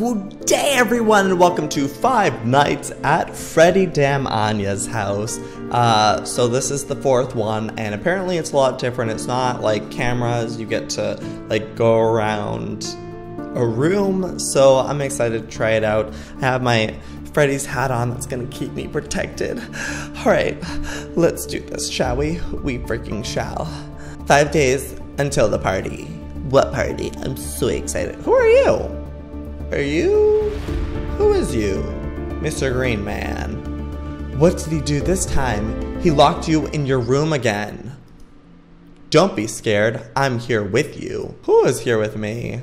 Good day everyone and welcome to Five Nights at Freddy Damn Anya's house. So this is the fourth one and apparently it's a lot different. It's not like cameras, you get to like go around a room, so I'm excited to try it out. I have my Freddy's hat on, that's gonna keep me protected. Alright, let's do this, shall we? We freaking shall. 5 days until the party. What party? I'm so excited. Who are you? Are you? Who is you? Mr. Green Man. What did he do this time? He locked you in your room again. Don't be scared. I'm here with you. Who is here with me?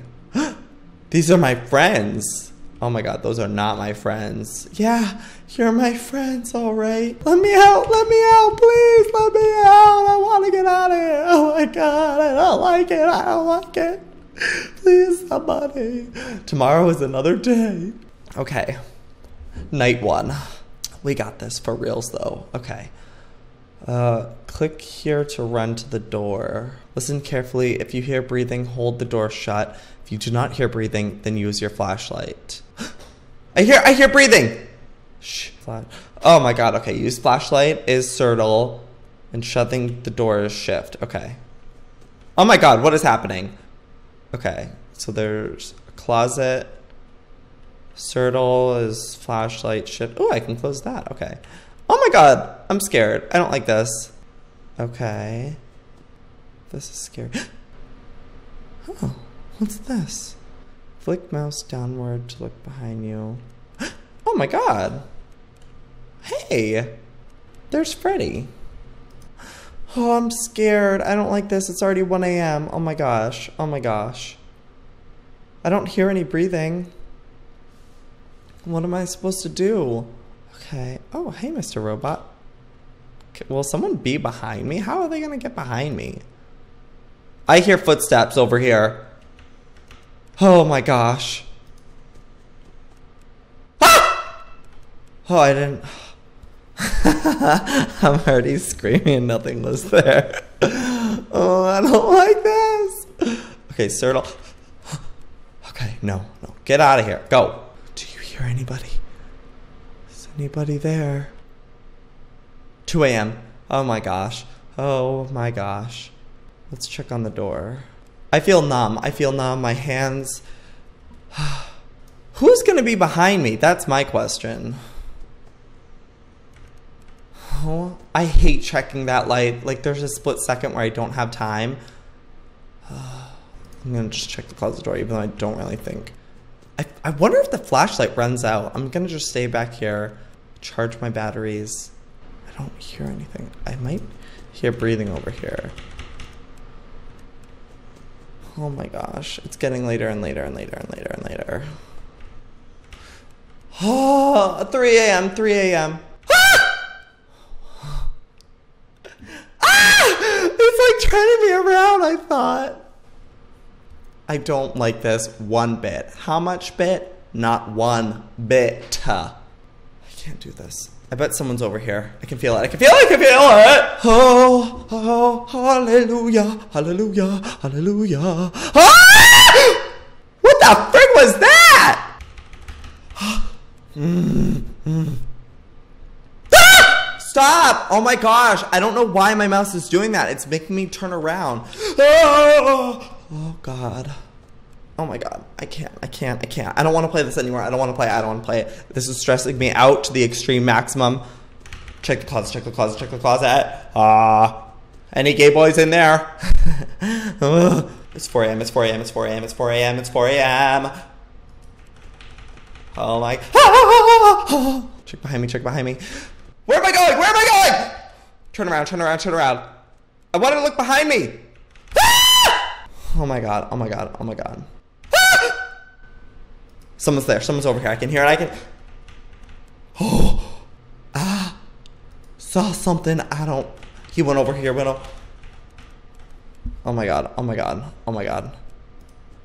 These are my friends. Oh my god, those are not my friends. Yeah, you're my friends, all right. Let me out, please, let me out. I want to get out of here. Oh my god, I don't like it, I don't like it. Please, somebody. Tomorrow is another day. Okay. Night one. We got this for reals, though. Okay. Click here to run to the door. Listen carefully. If you hear breathing, hold the door shut. If you do not hear breathing, then use your flashlight. I hear breathing! Shh. Oh my god, okay. Use flashlight is circle, and shutting the door is shift. Okay. Oh my god, what is happening? Okay, so there's a closet. Cirtle is flashlight shift. Oh, I can close that. Okay. Oh my god, I'm scared. I don't like this. Okay. This is scary. Oh, what's this? Flick mouse downward to look behind you. Oh my god. Hey, there's Freddy. Oh, I'm scared. I don't like this. It's already 1 a.m. Oh my gosh. Oh my gosh. I don't hear any breathing. What am I supposed to do? Okay. Oh, hey, Mr. Robot. Will someone be behind me? How are they gonna get behind me? I hear footsteps over here. Oh my gosh. Ah! Oh, I didn't... I'm already screaming and nothing was there. Oh, I don't like this. Okay, Cirtle. Okay, no. Get out of here. Go. Do you hear anybody? Is anybody there? 2 a.m. Oh my gosh. Oh my gosh. Let's check on the door. I feel numb. I feel numb. My hands. Who's gonna be behind me? That's my question. Oh, I hate checking that light. Like, there's a split second where I don't have time. I'm gonna just check the closet door, even though I don't really think. I wonder if the flashlight runs out. I'm gonna just stay back here, charge my batteries. I don't hear anything. I might hear breathing over here. Oh my gosh, it's getting later and later and later and later and later. Oh, 3 a.m., 3 a.m. It's like turning me around, I thought. I don't like this one bit. How much bit? Not one bit. I can't do this. I bet someone's over here. I can feel it. I can feel it. I can feel it. Oh, oh, hallelujah. Hallelujah. Hallelujah. Ah! What the frick was that? Stop! Oh my gosh, I don't know why my mouse is doing that. It's making me turn around. Oh, oh god. Oh my god. I can't. I don't want to play this anymore. I don't want to play it. This is stressing me out to the extreme maximum. Check the closet, check the closet. Any gay boys in there? It's 4 a.m., it's 4 a.m. Oh my... Check behind me, Where am I going? Turn around. I want to look behind me. Ah! Oh my god. Ah! Someone's there. Someone's over here. I can hear it. Oh. Ah. Saw something. He went over here. Oh my god.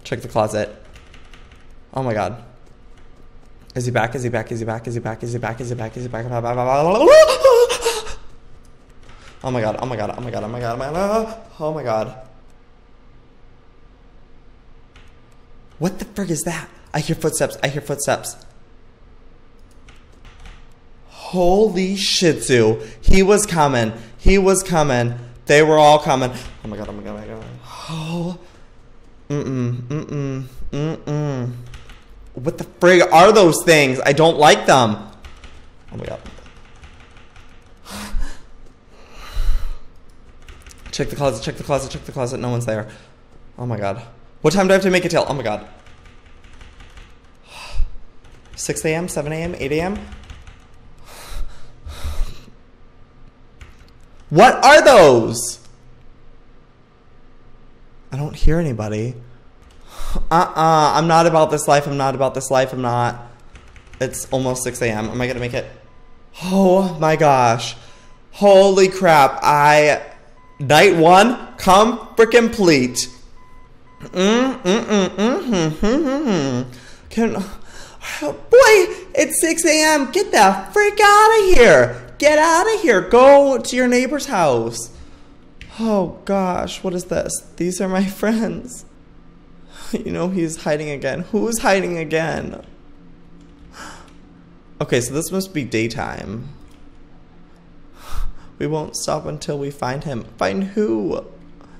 Check the closet. Oh my god. Is he back? Oh my god. Oh my god. What the frick is that? I hear footsteps. I hear footsteps. Holy shih tzu. He was coming. He was coming. They were all coming. Oh my god, oh my god, oh my god. Oh. What the frig are those things? I don't like them. Oh my god. Check the closet, check the closet, check the closet. No one's there. Oh my god. What time do I have to make it till? Oh my god. 6 a.m., 7 a.m., 8 a.m.? What are those? I don't hear anybody. I'm not about this life. I'm not about this life. I'm not. It's almost 6 a.m. Am I gonna make it? Oh my gosh. Holy crap. Night one, come frickin' complete. Oh boy, it's 6 a.m. Get the frick out of here. Get out of here. Go to your neighbor's house. Oh gosh, what is this? These are my friends. You know he's hiding again. Who's hiding again? Okay, so this must be daytime. We won't stop until we find him. Find who?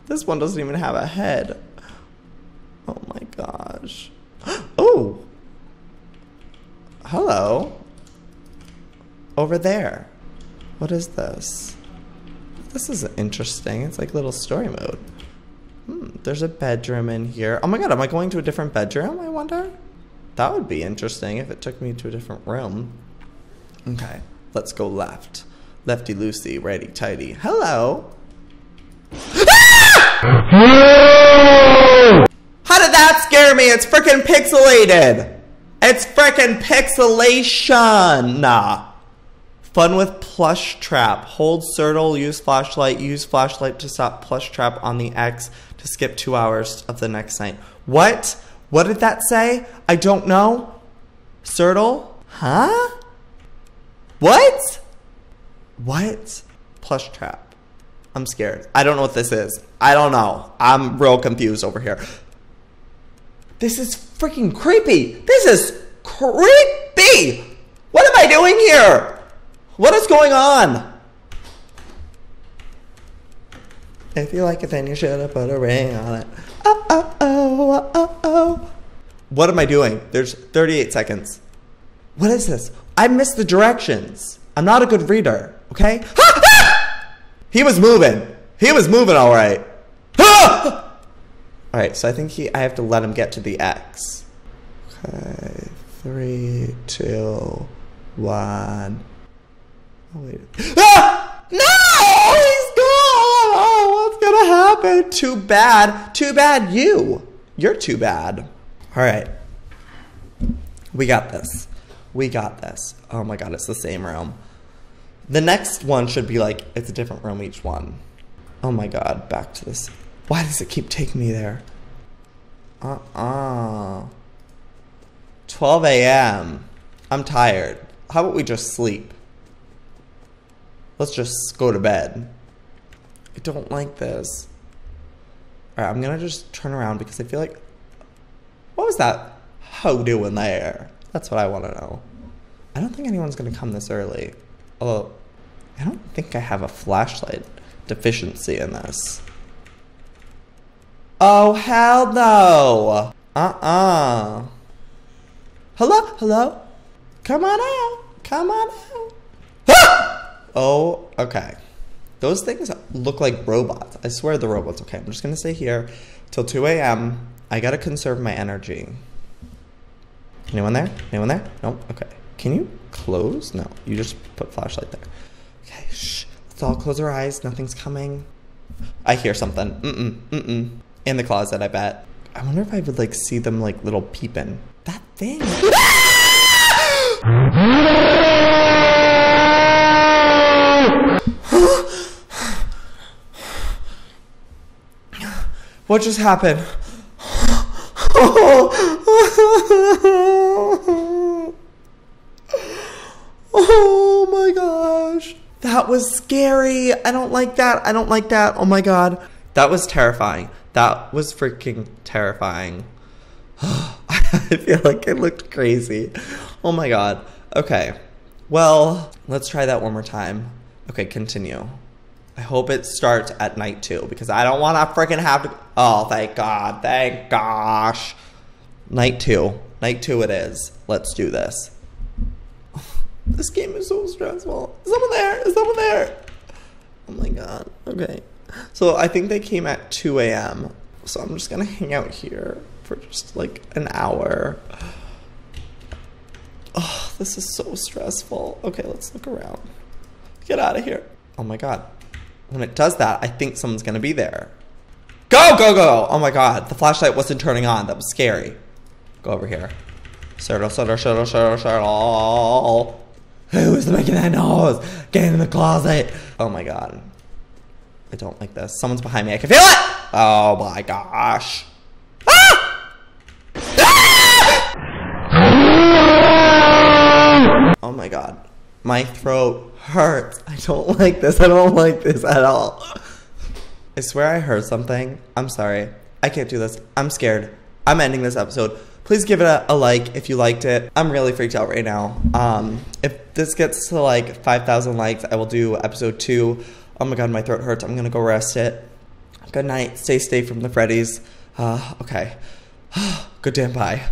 This one doesn't even have a head. Oh my gosh. Oh! Hello. Over there. What is this? This is interesting. It's like little story mode. There's a bedroom in here. Oh my god, am I going to a different bedroom, I wonder? That would be interesting if it took me to a different room. Okay, let's go left. Lefty loosey, righty tighty. Hello! Ah! How did that scare me? It's freaking pixelated! It's freaking pixelation! Nah. Fun with Plush Trap. Hold circle, use flashlight. Use flashlight to stop Plush Trap on the X to skip 2 hours of the next night. What? What did that say? I don't know. Circle? Huh? What? What? Plush Trap. I'm scared. I don't know what this is. I don't know. I'm real confused over here. This is freaking creepy. This is creepy. What am I doing here? What is going on? If you like it, then you should have put a ring on it. Oh, oh, oh, oh, oh. What am I doing? There's 38 seconds. What is this? I missed the directions. I'm not a good reader, okay? Ah, ah! He was moving. He was moving all right. Ah! All right, so I think I have to let him get to the X. Okay, 3, 2, 1. Oh, wait. Ah! No! He's gone! Oh, what's gonna happen? Too bad. Too bad you. You're too bad. Alright. We got this. We got this. Oh my god, it's the same room. The next one should be like, it's a different room each one. Oh my god, back to this. Why does it keep taking me there? 12 a.m. I'm tired. How about we just sleep? Let's just go to bed. I don't like this. Alright, I'm gonna just turn around because I feel like... What was that hoe doing there? That's what I want to know. I don't think anyone's gonna come this early. Although, I don't think I have a flashlight deficiency in this. Oh, hell no! Uh-uh. Hello? Hello? Come on out! Come on out! Ah! Oh, okay. Those things look like robots. I swear the robots. Okay, I'm just gonna stay here till 2 a.m. I gotta conserve my energy. Anyone there? Anyone there? No? Okay. Can you close? No, you just put flashlight there. Okay, shh. Let's all close our eyes. Nothing's coming. I hear something. In the closet, I bet. I wonder if I would, like, see them, like, little peeping. That thing. What just happened? Oh my gosh. That was scary. I don't like that. I don't like that. Oh my god. That was terrifying. That was freaking terrifying. I feel like it looked crazy. Oh my god. Okay. Well, let's try that one more time. Okay, continue. I hope it starts at night too, because I don't want to freaking have to... Oh, thank god. Thank gosh. Night two. Night two it is. Let's do this. This game is so stressful. Is someone there? Is someone there? Oh my god. Okay. So I think they came at 2 a.m. So I'm just gonna hang out here for just like an hour. Oh, this is so stressful. Okay, let's look around. Get out of here. Oh my god. When it does that, I think someone's gonna be there. Go, go, go! Oh my god, the flashlight wasn't turning on. That was scary. Go over here. Shuttle, shuttle, shuttle, shuttle, shuttle. Who is making that noise? Get in the closet. Oh my god. I don't like this. Someone's behind me. I can feel it! Oh my gosh. Ah! Ah! Oh my god. My throat hurts. I don't like this. I don't like this at all. I swear I heard something. I'm sorry. I can't do this. I'm scared. I'm ending this episode. Please give it a like if you liked it. I'm really freaked out right now. If this gets to like 5,000 likes, I will do episode 2. Oh my god, my throat hurts. I'm gonna go rest it. Good night. Stay safe from the Freddy's. Okay. Good damn bye.